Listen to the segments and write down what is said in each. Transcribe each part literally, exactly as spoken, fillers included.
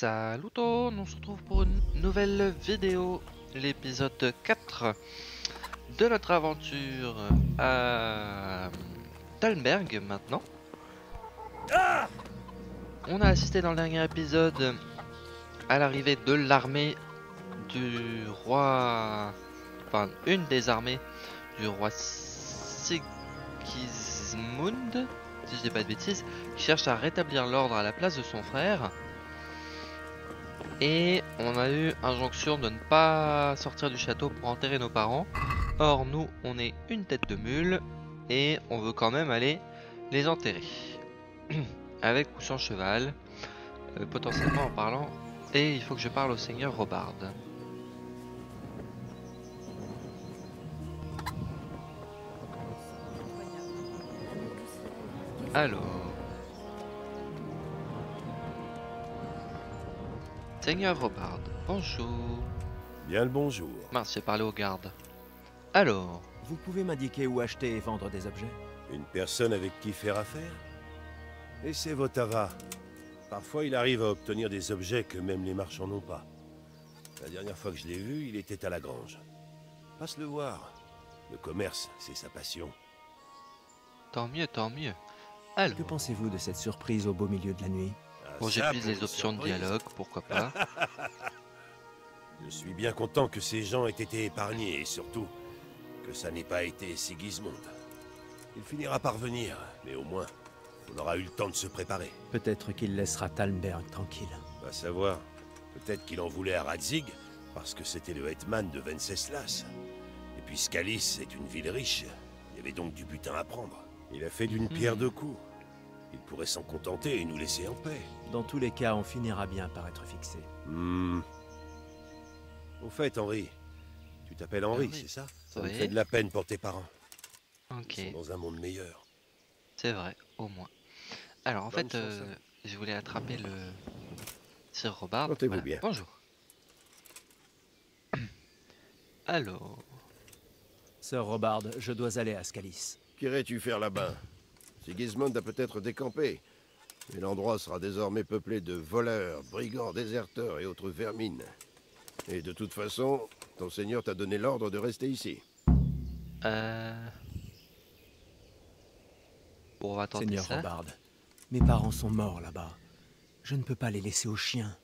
Salut tout le monde, on se retrouve pour une nouvelle vidéo, l'épisode quatre de notre aventure à Talmberg maintenant. On a assisté dans le dernier épisode à l'arrivée de l'armée du roi, enfin une des armées du roi Sigismund, si je dis pas de bêtises, qui cherche à rétablir l'ordre à la place de son frère. Et on a eu injonction de ne pas sortir du château pour enterrer nos parents. Or nous on est une tête de mule et on veut quand même aller les enterrer. Avec ou sans cheval, euh, potentiellement en parlant. Et il faut que je parle au seigneur Robard. Alors... Seigneur Robard, bonjour. Bien le bonjour. Mince, j'ai parlé aux gardes. Alors... Vous pouvez m'indiquer où acheter et vendre des objets? Une personne avec qui faire affaire? Et c'est Votava. Parfois, il arrive à obtenir des objets que même les marchands n'ont pas. La dernière fois que je l'ai vu, il était à la grange. Passe le voir. Le commerce, c'est sa passion. Tant mieux, tant mieux. Alors... Que pensez-vous de cette surprise au beau milieu de la nuit? Bon, j'ai pris les options de dialogue, pourquoi pas. Je suis bien content que ces gens aient été épargnés, et surtout, que ça n'ait pas été Sigismund. Il finira par venir, mais au moins, on aura eu le temps de se préparer. Peut-être qu'il laissera Talmberg tranquille. Va savoir, peut-être qu'il en voulait à Radzig, parce que c'était le hetman de Venceslas. Et puis Skalitz est une ville riche, il y avait donc du butin à prendre. Il a fait d'une mmh. pierre deux coups. Il pourrait s'en contenter et nous laisser en paix. Dans tous les cas, on finira bien par être fixé. Mmh. Au fait, Henri, tu t'appelles Henri, Henri. c'est ça? Ça oui. me fait de la peine pour tes parents. Ok. Ils sont dans un monde meilleur. C'est vrai, au moins. Alors, en fait, euh, je voulais attraper le Sir Robard. Portez-vous voilà. bien. Bonjour. Alors, Sir Robard, je dois aller à Skalitz. Qu'irais-tu faire là-bas? Sigismund a peut-être décampé, mais l'endroit sera désormais peuplé de voleurs, brigands, déserteurs et autres vermines. Et de toute façon, ton seigneur t'a donné l'ordre de rester ici. Euh... Bon, on va tenter ça. Seigneur Robard, mes parents sont morts là-bas. Je ne peux pas les laisser aux chiens.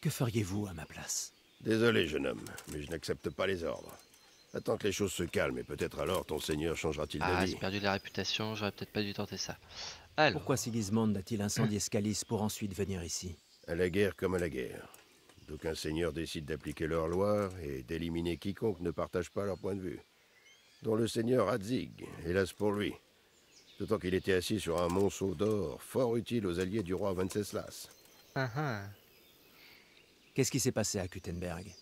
Que feriez-vous à ma place? Désolé, jeune homme, mais je n'accepte pas les ordres. Attends que les choses se calment et peut-être alors ton seigneur changera-t-il d'avis. Ah, j'ai perdu la réputation, j'aurais peut-être pas dû tenter ça. Alors... Pourquoi Sigismund a-t-il incendié Skalitz pour ensuite venir ici? À la guerre comme à la guerre. D'aucuns seigneurs décident d'appliquer leur loi et d'éliminer quiconque ne partage pas leur point de vue. Dont le seigneur Radzig, hélas pour lui. D'autant qu'il était assis sur un monceau d'or fort utile aux alliés du roi Venceslas. Ah ah. Qu'est-ce qui s'est passé à Kutenberg?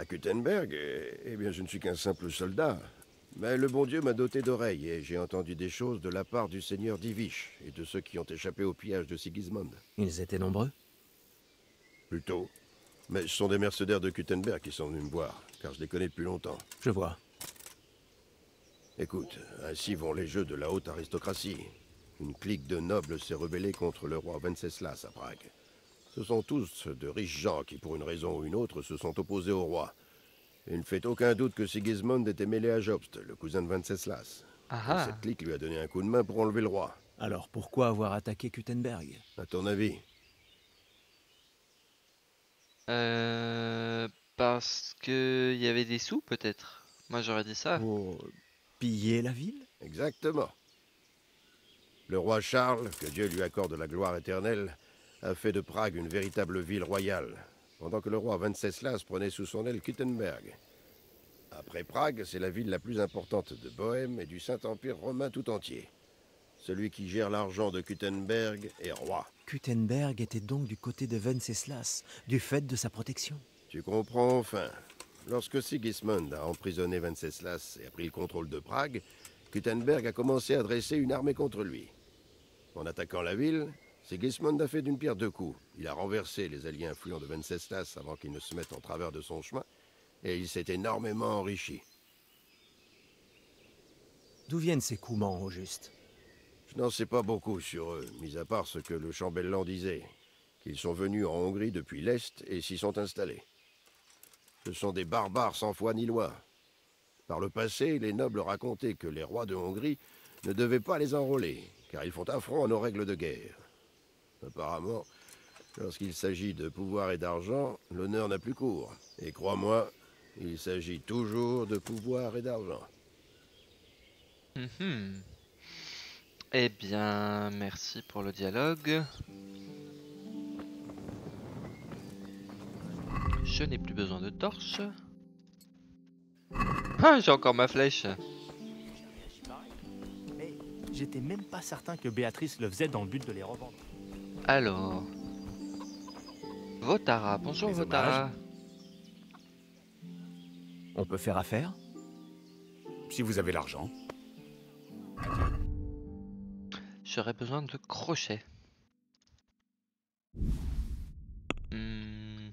À Kutenberg, eh bien je ne suis qu'un simple soldat, mais le bon Dieu m'a doté d'oreilles et j'ai entendu des choses de la part du seigneur Zbyshek et de ceux qui ont échappé au pillage de Sigismund. Ils étaient nombreux? Plutôt, mais ce sont des mercenaires de Kutenberg qui sont venus me voir, car je les connais depuis longtemps. Je vois. Écoute, ainsi vont les jeux de la haute aristocratie. Une clique de nobles s'est rebellée contre le roi Venceslas à Prague. Ce sont tous de riches gens qui, pour une raison ou une autre, se sont opposés au roi. Il ne fait aucun doute que Sigismund était mêlé à Jobst, le cousin de Venceslas. Cette clique lui a donné un coup de main pour enlever le roi. Alors pourquoi avoir attaqué Kutenberg? À ton avis? Euh... Parce que... il y avait des sous, peut-être? Moi j'aurais dit ça. Pour piller la ville? Exactement. Le roi Charles, que Dieu lui accorde la gloire éternelle, a fait de Prague une véritable ville royale, pendant que le roi Venceslas prenait sous son aile Kutenberg. Après Prague, c'est la ville la plus importante de Bohème et du Saint-Empire romain tout entier. Celui qui gère l'argent de Kutenberg est roi. Kutenberg était donc du côté de Venceslas, du fait de sa protection. Tu comprends enfin. Lorsque Sigismund a emprisonné Venceslas et a pris le contrôle de Prague, Kutenberg a commencé à dresser une armée contre lui. En attaquant la ville, Sigismund a fait d'une pierre deux coups. Il a renversé les alliés influents de Venceslas avant qu'ils ne se mettent en travers de son chemin, et il s'est énormément enrichi. D'où viennent ces coups-ments, au juste? Je n'en sais pas beaucoup sur eux, mis à part ce que le chambellan disait, qu'ils sont venus en Hongrie depuis l'Est et s'y sont installés. Ce sont des barbares sans foi ni loi. Par le passé, les nobles racontaient que les rois de Hongrie ne devaient pas les enrôler, car ils font affront à nos règles de guerre. Apparemment, lorsqu'il s'agit de pouvoir et d'argent, l'honneur n'a plus cours. Et crois-moi, il s'agit toujours de pouvoir et d'argent. Mmh. Eh bien, merci pour le dialogue. Je n'ai plus besoin de torche. Ah, j'ai encore ma flèche. Mais j'étais même pas certain que Béatrice le faisait dans le but de les revendre. Alors... Votava, bonjour Votava. On peut faire affaire? Si vous avez l'argent. J'aurais besoin de crochets. Hmm.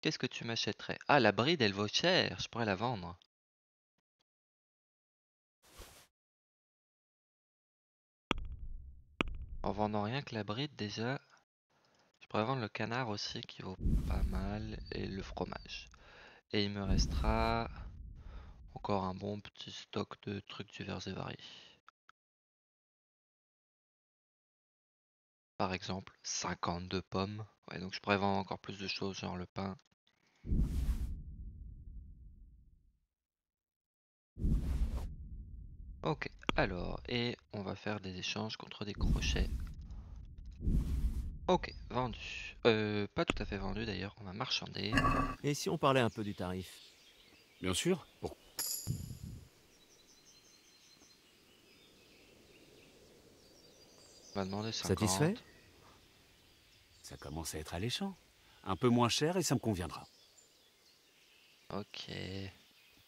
Qu'est-ce que tu m'achèterais? Ah, la bride, elle vaut cher, je pourrais la vendre. En vendant rien que la bride déjà... On va vendre le canard aussi qui vaut pas mal et le fromage. Et il me restera encore un bon petit stock de trucs divers et variés. Par exemple, cinquante-deux pommes. Ouais, donc je pourrais vendre encore plus de choses, genre le pain. Ok, alors, et on va faire des échanges contre des crochets. Ok, vendu. Euh, pas tout à fait vendu d'ailleurs, on va marchander. Et si on parlait un peu du tarif? Bien sûr. Bon. On va demander cinquante. Satisfait? Ça commence à être alléchant. Un peu moins cher et ça me conviendra. Ok.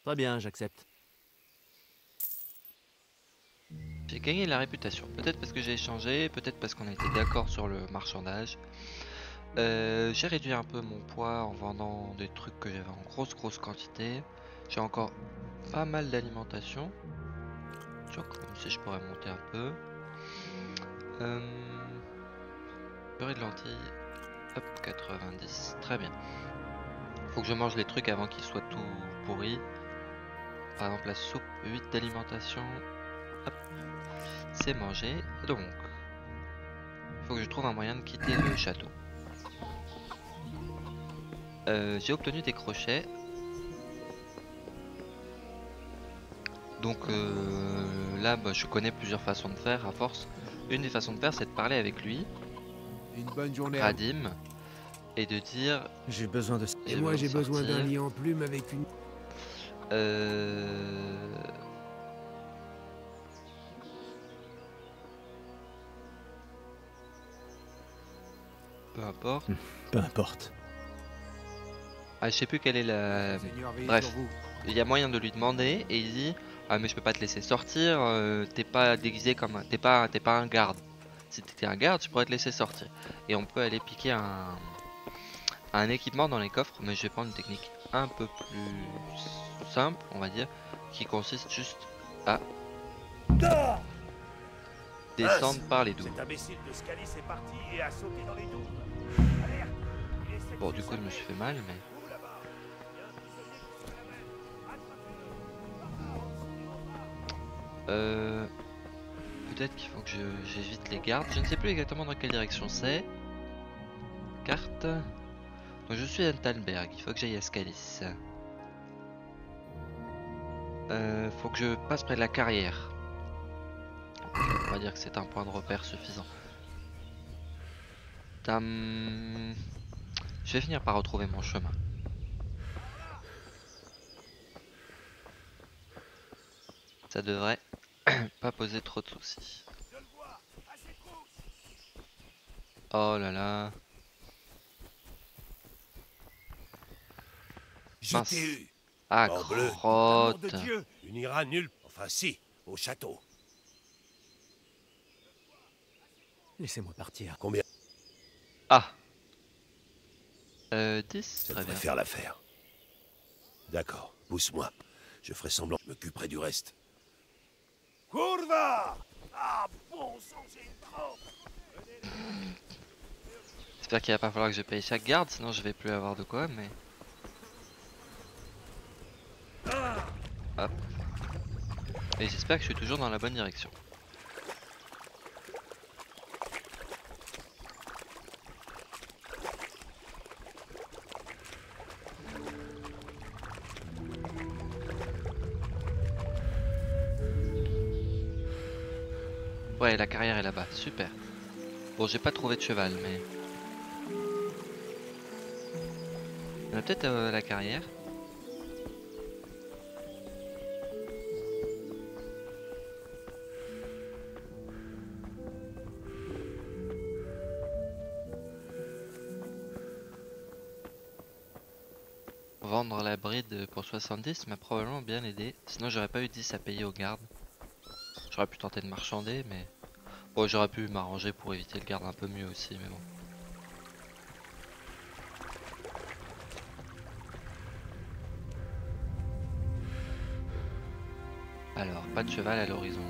Très bien, j'accepte. J'ai gagné la réputation, peut-être parce que j'ai échangé, peut-être parce qu'on a été d'accord sur le marchandage. Euh, j'ai réduit un peu mon poids en vendant des trucs que j'avais en grosse grosse quantité. J'ai encore pas mal d'alimentation. Tu vois, comme si je pourrais monter un peu. Euh, purée de lentilles, hop, quatre-vingt-dix, très bien. Faut que je mange les trucs avant qu'ils soient tout pourris. Par exemple la soupe, huit d'alimentation. C'est mangé, donc il faut que je trouve un moyen de quitter le château. Euh, j'ai obtenu des crochets, donc euh, là bah, je connais plusieurs façons de faire à force. Une des façons de faire, c'est de parler avec lui, une bonne journée Radim, et de dire j'ai besoin de et moi j'ai besoin d'un lit en plume avec une euh... Peu importe. Peu importe. Ah, je sais plus quelle est la... Bref, il y a moyen de lui demander et il dit « Ah mais je peux pas te laisser sortir, euh, t'es pas déguisé comme... Un... T'es pas, t'es pas un garde. Si t'étais un garde, je pourrais te laisser sortir. » Et on peut aller piquer un... un équipement dans les coffres, mais je vais prendre une technique un peu plus simple, on va dire, qui consiste juste à... descendre par les douves. Cet imbécile de Skalitz est parti et a sauté dans les douves. Bon, du coup, je me suis fait mal, mais... Euh... Peut-être qu'il faut que j'évite les gardes. Je ne sais plus exactement dans quelle direction c'est. Carte. Donc, je suis à Antalberg. Il faut que j'aille à Skalitz. Euh... Faut que je passe près de la carrière. On va dire que c'est un point de repère suffisant. Tam... Je vais finir par retrouver mon chemin. Ça devrait pas poser trop de soucis. Oh là là. Je t'ai eu. Ah, crotte. Tu n'iras nulle part. Enfin si, au château. Laissez-moi partir. Combien? Ah. Euh, dix. Ça devrait faire l'affaire. D'accord, pousse-moi. Je ferai semblant que je m'occuperai du reste. Courva! Ah, bon sang, j'ai trop. J'espère qu'il va pas falloir que je paye chaque garde, sinon je vais plus avoir de quoi, mais... Hop. Et j'espère que je suis toujours dans la bonne direction. Ouais, la carrière est là-bas, super. Bon, j'ai pas trouvé de cheval, mais... On a peut-être euh, la carrière. Vendre la bride pour soixante-dix m'a probablement bien aidé, sinon j'aurais pas eu dix à payer aux gardes. J'aurais pu tenter de marchander, mais bon, j'aurais pu m'arranger pour éviter le garde un peu mieux aussi, mais bon. Alors, pas de cheval à l'horizon.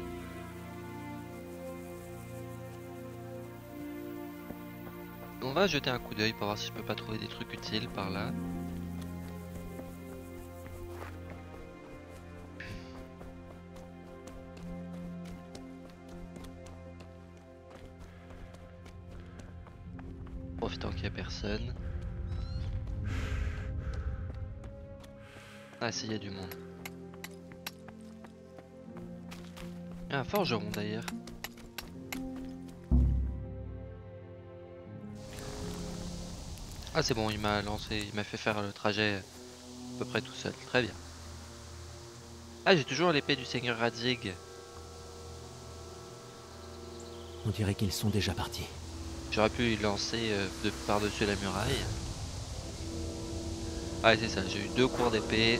On va jeter un coup d'œil pour voir si je peux pas trouver des trucs utiles par là. Profitant qu'il n'y a personne. Ah si, il y a du monde. Il y a un forgeron d'ailleurs. Ah c'est bon, il m'a lancé, il m'a fait faire le trajet à peu près tout seul, très bien. Ah, j'ai toujours l'épée du seigneur Radzig. On dirait qu'ils sont déjà partis. J'aurais pu lancer de par-dessus la muraille. Ah c'est ça, j'ai eu deux cours d'épée.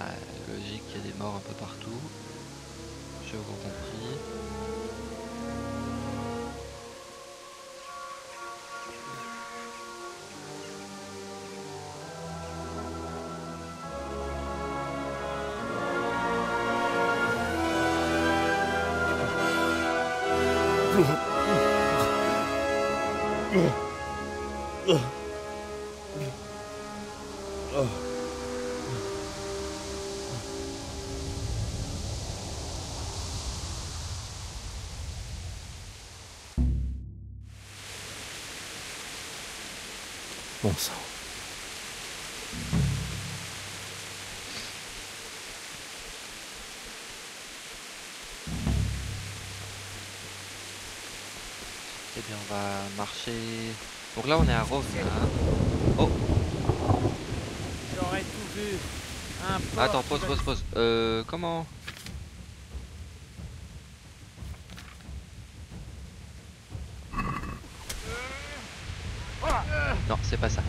Ah, logique, il y a des morts un peu partout. Je vous compris. Bon sang. Eh bien, on va marcher. Donc là, on est à Rome. Hein. Oh. J'aurais tout vu. Un port. Attends, pause, pause, pause. Euh, comment? Non, c'est pas ça.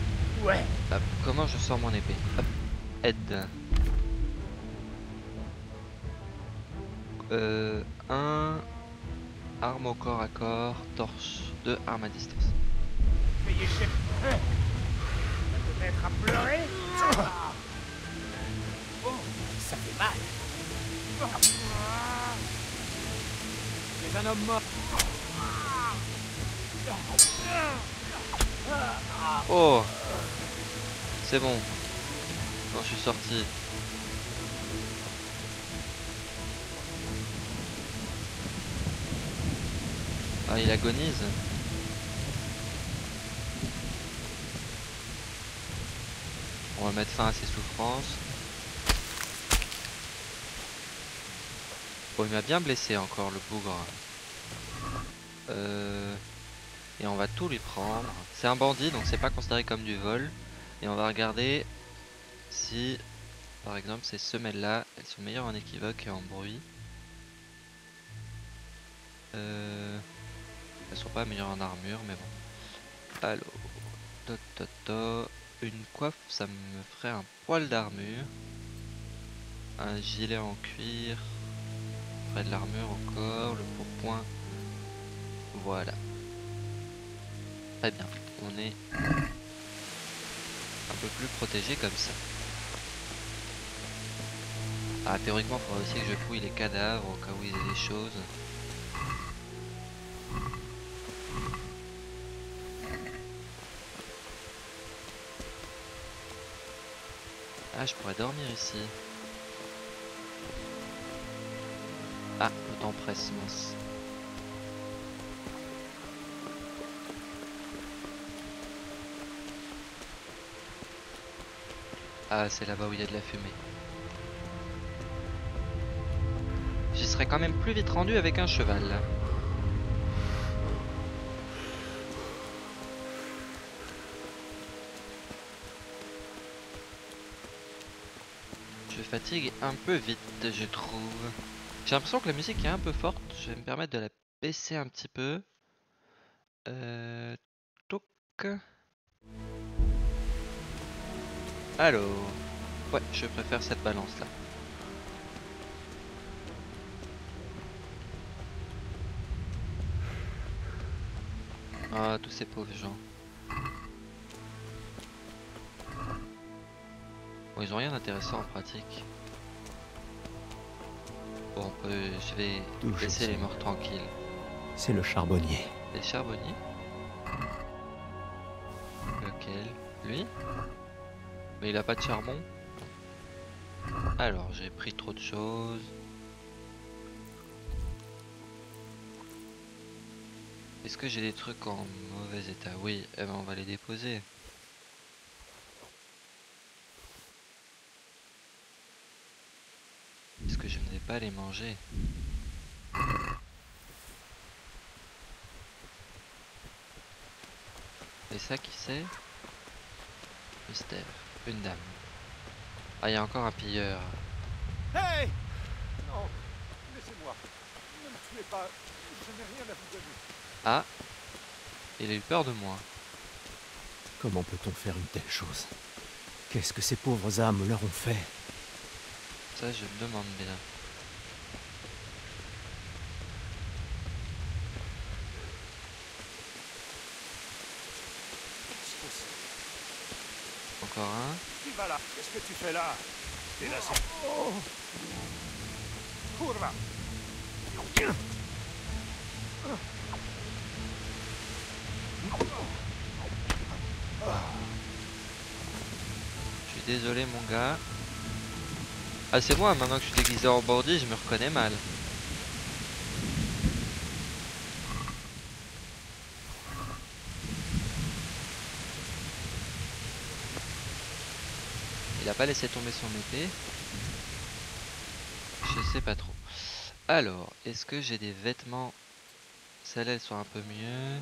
Ouais. Hop, comment je sors mon épée? Hop. Aide. Euh, un arme au corps à corps, torche, deux armes à distance. Mais il est chef. Ça peut être à pleurer. Oh, ça fait mal. C'est un homme mort. Oh, c'est bon. Non, je suis sorti. Ah, il agonise. On va mettre fin à ses souffrances. Bon, il m'a bien blessé encore, le bougre. Euh... Et on va tout lui prendre. C'est un bandit, donc c'est pas considéré comme du vol. Et on va regarder si, par exemple, ces semelles-là, elles sont meilleures en équivoque et en bruit. Euh... Elles sont pas meilleures en armure, mais bon. Allo. Toto. Une coiffe, ça me ferait un poil d'armure. Un gilet en cuir. Ça ferait de l'armure encore. Le pourpoint. Voilà. Très bien. On est un peu plus protégé comme ça. Ah, théoriquement, il faudrait aussi que je fouille les cadavres au cas où il y a des choses. Ah, je pourrais dormir ici. Ah, le temps presse, mince. Ah, c'est là-bas où il y a de la fumée. J'y serais quand même plus vite rendu avec un cheval. Je fatigue un peu vite, je trouve. J'ai l'impression que la musique est un peu forte. Je vais me permettre de la baisser un petit peu. Euh... Toc. Alors... Ouais, je préfère cette balance-là. Ah, tous ces pauvres gens. Bon, ils ont rien d'intéressant en pratique. Bon, on peut... je vais laisser les morts tranquilles. C'est le charbonnier. Les charbonniers? Lequel? Lui? Mais il a pas de charbon. Alors, j'ai pris trop de choses. Est-ce que j'ai des trucs en mauvais état? Oui, eh ben on va les déposer. Est-ce que je ne vais pas les manger? Et ça, qui c'est? Mystère. Une dame. Ah, il y a encore un pilleur. Hey! Non, laissez-moi. Ne me tuez pas. Je n'ai rien à vous donner. Ah. Il a eu peur de moi. Comment peut-on faire une telle chose? Qu'est-ce que ces pauvres âmes leur ont fait? Ça, je me demande bien. Encore un. Qui va là? Qu'est-ce que tu fais là? T'es là, c'est... Oh, Courra. Je suis désolé, mon gars. Ah, c'est moi, maintenant que je suis déguisé en bandit, je me reconnais mal. Pas laisser tomber son épée, je sais pas trop. Alors, est-ce que j'ai des vêtements? Celles-là, elles sont un peu mieux.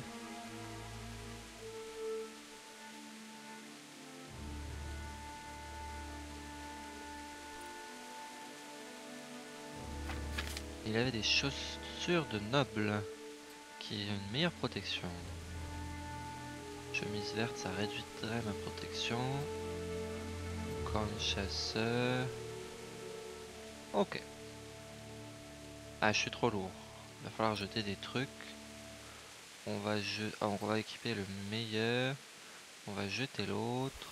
Il avait des chaussures de noble qui ont une meilleure protection. Chemise verte, ça réduirait ma protection. Chasseur. Ok. Ah, je suis trop lourd. Il va falloir jeter des trucs. On va, je... ah, on va équiper le meilleur. On va jeter l'autre.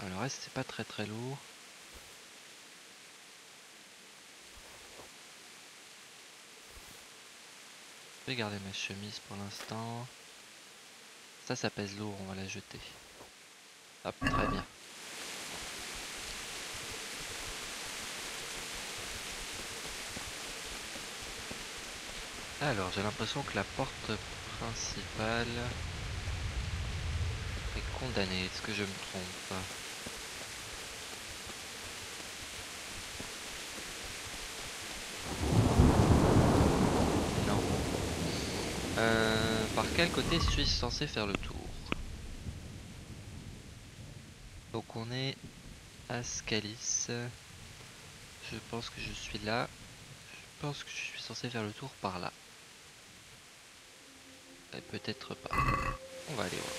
Ah, le reste, c'est pas très très lourd. Je vais garder ma chemise pour l'instant. Ça, ça pèse lourd, on va la jeter. Hop, très bien. Alors, j'ai l'impression que la porte principale est condamnée. Est-ce que je me trompe? Euh, par quel côté suis-je censé faire le tour? Donc on est à Skalitz. Je pense que je suis là. Je pense que je suis censé faire le tour par là. Et peut-être pas. On va aller voir.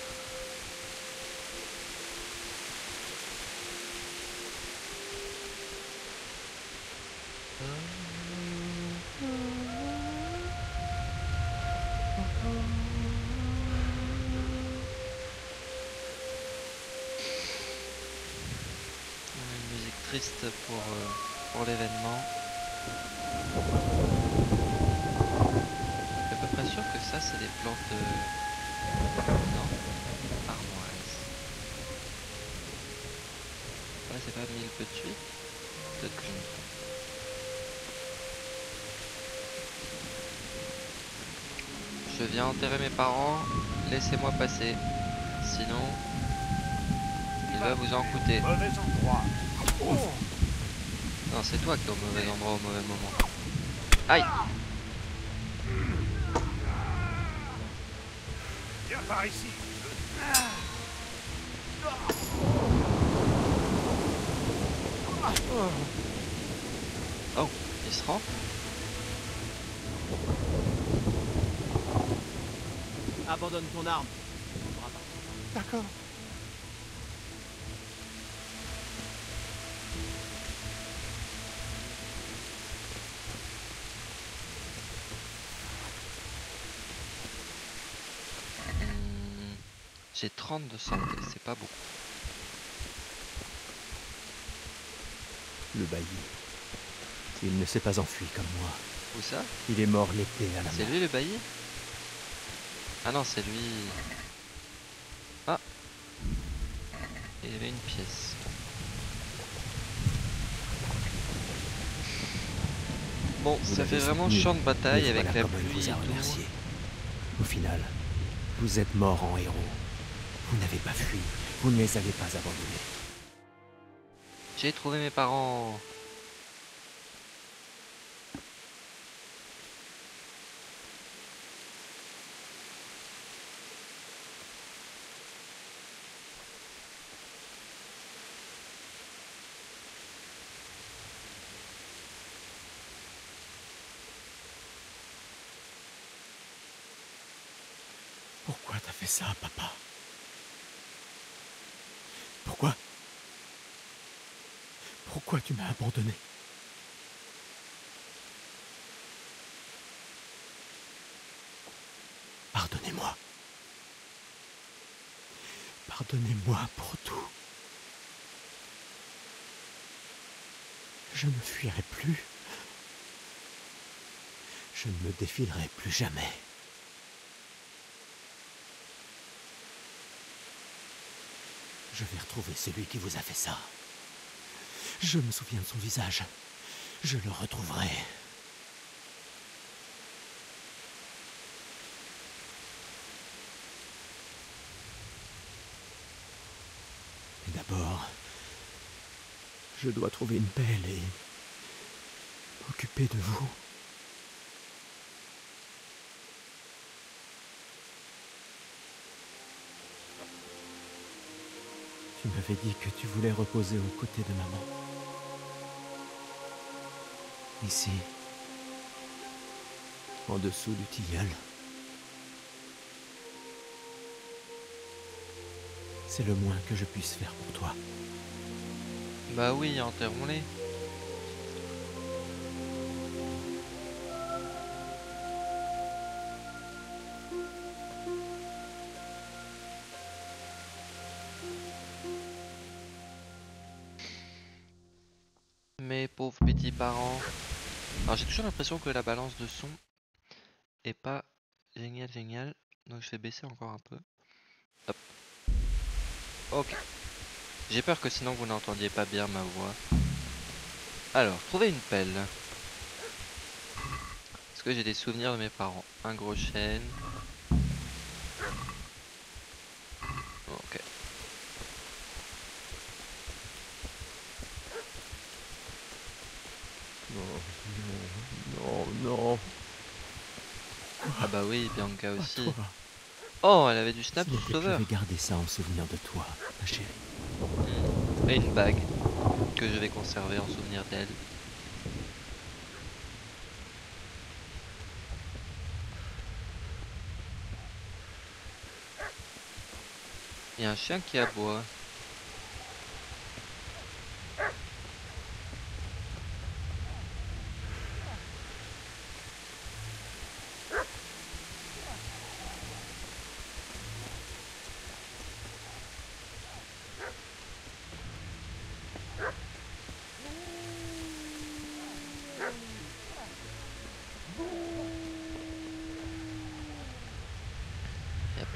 triste pour, euh, pour l'événement. Je suis à peu près sûr que ça, c'est des plantes de... Non, armoise. Ouais, c'est pas mille petits. Peut-être que je me trompe. Je viens enterrer mes parents, laissez-moi passer, sinon il va vous en coûter. Mauvais endroit. Oh. Non, c'est toi qui es au mauvais endroit au mauvais moment. Aïe. Viens par ici. Oh, il se rend. Abandonne ton arme. D'accord. Mmh. J'ai trente de santé, c'est pas beaucoup. Le bailli. Il ne s'est pas enfui comme moi. Où ça? Il est mort l'été à la... C'est lui le bailli? Ah non, c'est lui. Ah, il y avait une pièce. Bon, vous ça fait vraiment champ de bataille avec la pluie et tout. Au final, vous êtes morts en héros. Vous n'avez pas fui, vous ne les avez pas abandonnés. J'ai trouvé mes parents. Pourquoi t'as fait ça, papa? Pourquoi? Pourquoi tu m'as abandonné? Pardonnez-moi. Pardonnez-moi pour tout. Je ne fuirai plus. Je ne me défilerai plus jamais. Je vais retrouver celui qui vous a fait ça. Je me souviens de son visage. Je le retrouverai. Mais d'abord, je dois trouver une pelle et m'occuper de vous. Tu m'avais dit que tu voulais reposer aux côtés de maman. Ici, en dessous du tilleul. C'est le moins que je puisse faire pour toi. Bah oui, enterrons-les. Parents. Alors j'ai toujours l'impression que la balance de son est pas génial génial, donc je vais baisser encore un peu. Hop. Ok. J'ai peur que sinon vous n'entendiez pas bien ma voix. Alors, trouver une pelle. Parce que j'ai des souvenirs de mes parents. Un gros chêne. Ok. Non, non. Ah bah oui, Bianca aussi. Oh, elle avait du snap du sauveur. Je vais garder ça en souvenir de toi, ma chérie. Et une bague que je vais conserver en souvenir d'elle. Il y a un chien qui aboie.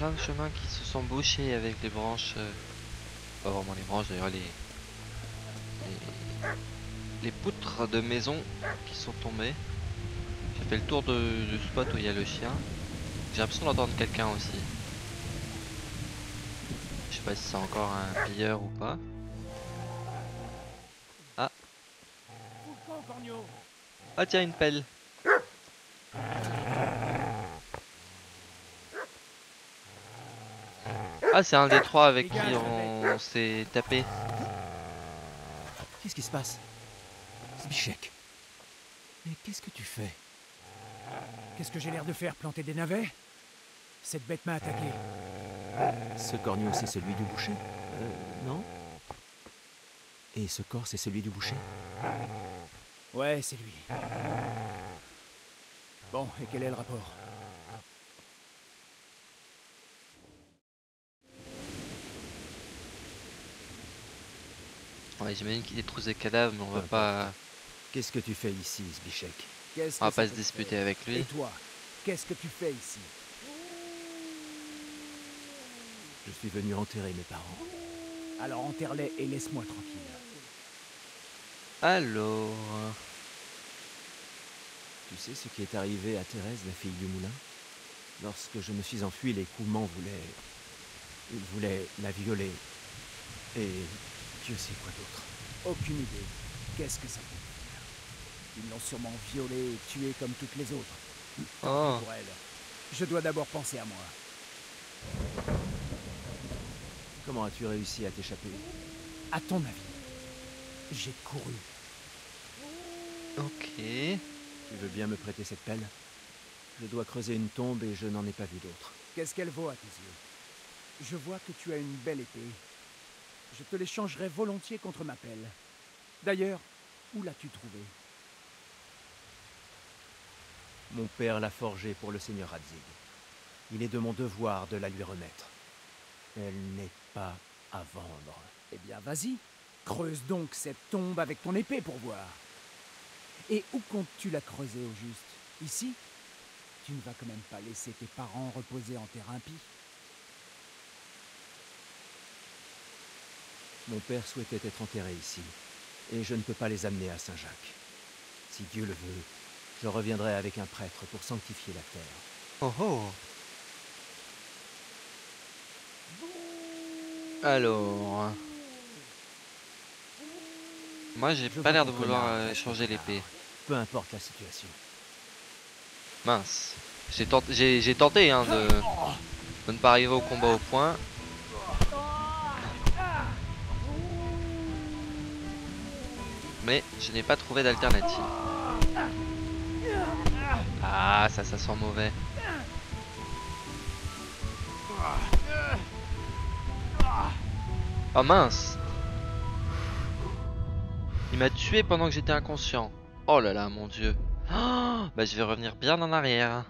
plein de chemins qui se sont bouchés avec les branches, euh, pas vraiment les branches d'ailleurs, les, les, les poutres de maison qui sont tombées. J'ai fait le tour de, du spot où il y a le chien. J'ai l'impression d'entendre quelqu'un aussi. Je sais pas si c'est encore un pilleur ou pas. Ah. Ah tiens, une pelle. Ah, c'est un des trois avec qui on s'est tapé. Qu'est-ce qui se passe? Zbyshek. Mais qu'est-ce que tu fais? Qu'est-ce que j'ai l'air de faire? Planter des navets? Cette bête m'a attaqué. Ce corneau, c'est celui du boucher? Euh, non? Et ce corps, c'est celui du boucher? Ouais, c'est lui. Bon, et quel est le rapport? Ouais, j'imagine qu'il détrousse des cadavres, mais on va pas... Qu'est-ce que tu fais ici, Zbyshek? On va pas se disputer avec lui. Et toi, qu'est-ce que tu fais ici? Je suis venu enterrer mes parents. Alors enterre-les et laisse-moi tranquille. Alors... Tu sais ce qui est arrivé à Thérèse, la fille du moulin? Lorsque je me suis enfui, les coumans voulaient... Ils voulaient la violer. Et... Dieu sait quoi d'autre. Aucune idée. Qu'est-ce que ça peut dire? Ils l'ont sûrement violée et tuée comme toutes les autres. Oh. Pour elle. Je dois d'abord penser à moi. Comment as-tu réussi à t'échapper? À ton avis? J'ai couru. Ok. Tu veux bien me prêter cette pelle? Je dois creuser une tombe et je n'en ai pas vu d'autre. Qu'est-ce qu'elle vaut à tes yeux? Je vois que tu as une belle épée. Je te l'échangerai volontiers contre ma pelle. D'ailleurs, où l'as-tu trouvée? Mon père l'a forgée pour le seigneur Radzig. Il est de mon devoir de la lui remettre. Elle n'est pas à vendre. Eh bien, vas-y. Creuse donc cette tombe avec ton épée pour voir. Et où comptes-tu la creuser au juste? Ici? Tu ne vas quand même pas laisser tes parents reposer en terre impie. Mon père souhaitait être enterré ici, et je ne peux pas les amener à Saint-Jacques. Si Dieu le veut, je reviendrai avec un prêtre pour sanctifier la terre. Oh oh. Alors... Moi, j'ai pas l'air de vouloir échanger l'épée. Peu importe la situation. Mince. J'ai tenté, j'ai, j'ai tenté hein, de, de ne pas arriver au combat au point. Mais je n'ai pas trouvé d'alternative. Ah, ça, ça sent mauvais. Oh mince! Il m'a tué pendant que j'étais inconscient. Oh là là, mon dieu. Oh, bah, je vais revenir bien en arrière.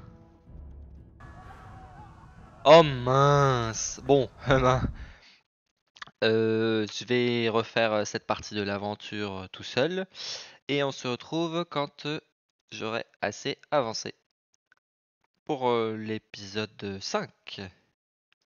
Oh mince! Bon, ben... Euh, je vais refaire cette partie de l'aventure tout seul et on se retrouve quand j'aurai assez avancé pour l'épisode cinq.